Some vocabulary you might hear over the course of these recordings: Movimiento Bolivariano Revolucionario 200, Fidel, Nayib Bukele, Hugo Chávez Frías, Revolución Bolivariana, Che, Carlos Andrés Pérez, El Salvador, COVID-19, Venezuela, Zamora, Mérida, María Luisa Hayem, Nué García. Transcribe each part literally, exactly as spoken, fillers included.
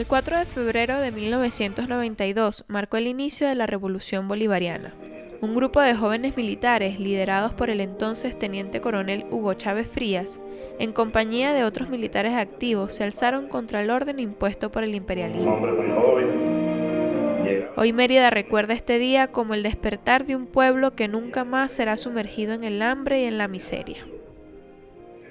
El cuatro de febrero de mil novecientos noventa y dos marcó el inicio de la Revolución Bolivariana. Un grupo de jóvenes militares, liderados por el entonces teniente coronel Hugo Chávez Frías, en compañía de otros militares activos, se alzaron contra el orden impuesto por el imperialismo. Hoy Mérida recuerda este día como el despertar de un pueblo que nunca más será sumergido en el hambre y en la miseria.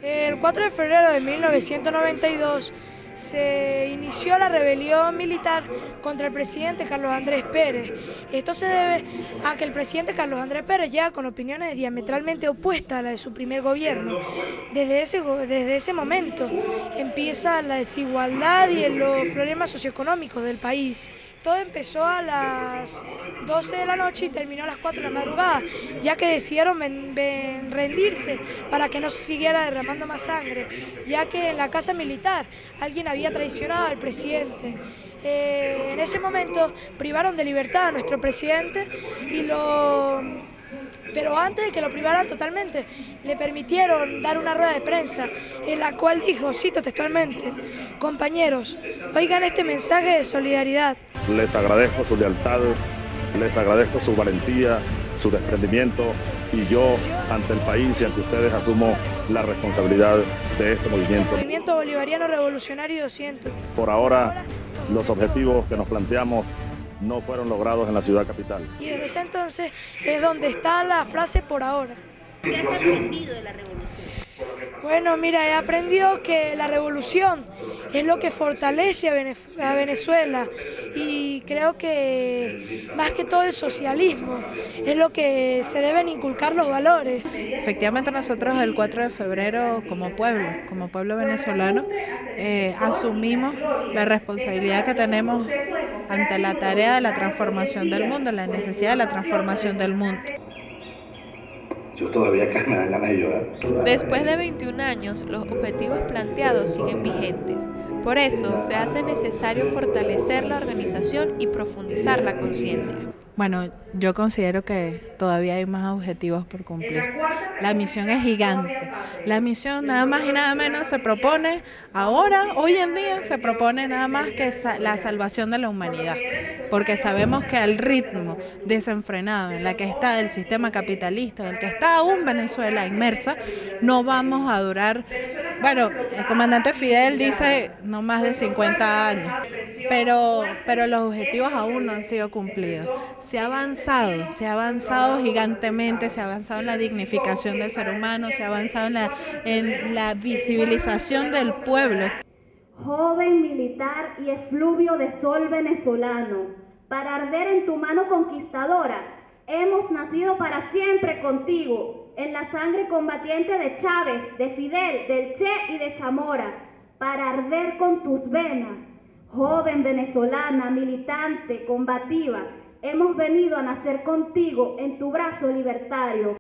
El cuatro de febrero de mil novecientos noventa y dos se inició la rebelión militar contra el presidente Carlos Andrés Pérez. Esto se debe a que el presidente Carlos Andrés Pérez llega con opiniones diametralmente opuestas a las de su primer gobierno. Desde ese, desde ese momento empieza la desigualdad y los problemas socioeconómicos del país. Todo empezó a las doce de la noche y terminó a las cuatro de la madrugada, ya que decidieron ven, ven, rendirse para que no se siguiera derramando más sangre, ya que en la casa militar alguien había traicionado al presidente. Eh, en ese momento privaron de libertad a nuestro presidente, y lo, pero antes de que lo privaran totalmente, le permitieron dar una rueda de prensa en la cual dijo, cito textualmente, "Compañeros, oigan este mensaje de solidaridad. Les agradezco su lealtad, les agradezco su valentía, su desprendimiento, y yo ante el país y ante ustedes asumo la responsabilidad de este movimiento. Movimiento Bolivariano Revolucionario doscientos. Por ahora, los objetivos que nos planteamos no fueron logrados en la ciudad capital". Y desde ese entonces es donde está la frase "por ahora". ¿Qué has aprendido de la revolución? Bueno, mira, he aprendido que la revolución es lo que fortalece a Venezuela, y creo que más que todo el socialismo es lo que se deben inculcar los valores. Efectivamente, nosotros el cuatro de febrero como pueblo, como pueblo venezolano, eh, asumimos la responsabilidad que tenemos ante la tarea de la transformación del mundo, la necesidad de la transformación del mundo. Yo todavía me dan ganas de llorar. Después de veintiún años, los objetivos planteados siguen vigentes. Por eso se hace necesario fortalecer la organización y profundizar la conciencia. Bueno, yo considero que todavía hay más objetivos por cumplir. La misión es gigante. La misión nada más y nada menos se propone, ahora, hoy en día, se propone nada más que la salvación de la humanidad. Porque sabemos que al ritmo desenfrenado en el que está el sistema capitalista, en el que está aún Venezuela inmersa, no vamos a durar. Bueno, el comandante Fidel dice no más de cincuenta años, pero, pero los objetivos aún no han sido cumplidos. Se ha avanzado, se ha avanzado gigantemente, se ha avanzado en la dignificación del ser humano, se ha avanzado en la, en la visibilización del pueblo. Joven militar y efluvio de sol venezolano, para arder en tu mano conquistadora, hemos nacido para siempre contigo, en la sangre combatiente de Chávez, de Fidel, del Che y de Zamora, para arder con tus venas. Joven venezolana, militante, combativa, hemos venido a nacer contigo en tu brazo libertario.